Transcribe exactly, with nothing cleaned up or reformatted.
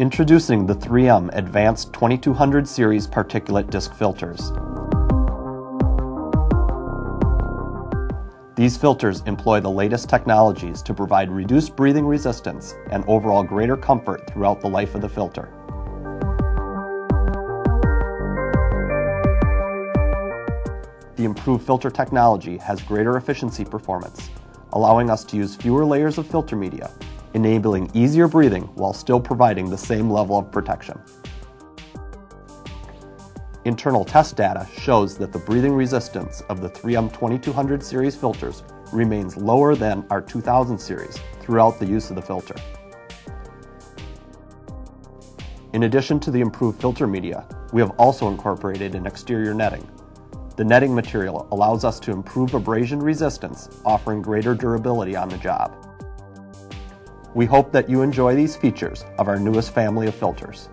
Introducing the three M Advanced twenty-two hundred Series Particulate Disc Filters. These filters employ the latest technologies to provide reduced breathing resistance and overall greater comfort throughout the life of the filter. The improved filter technology has greater efficiency performance, allowing us to use fewer layers of filter media, enabling easier breathing while still providing the same level of protection. Internal test data shows that the breathing resistance of the three M twenty-two hundred series filters remains lower than our two thousand series throughout the use of the filter. In addition to the improved filter media, we have also incorporated an exterior netting. The netting material allows us to improve abrasion resistance, offering greater durability on the job. We hope that you enjoy these features of our newest family of filters.